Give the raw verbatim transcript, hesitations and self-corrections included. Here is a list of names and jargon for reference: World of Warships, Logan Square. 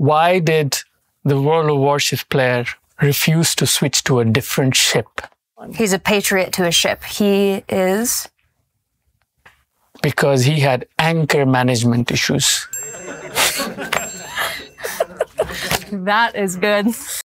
Why did the World of Warships player refuse to switch to a different ship? He's a patriot to a ship. He is? Because he had anchor management issues. That is good.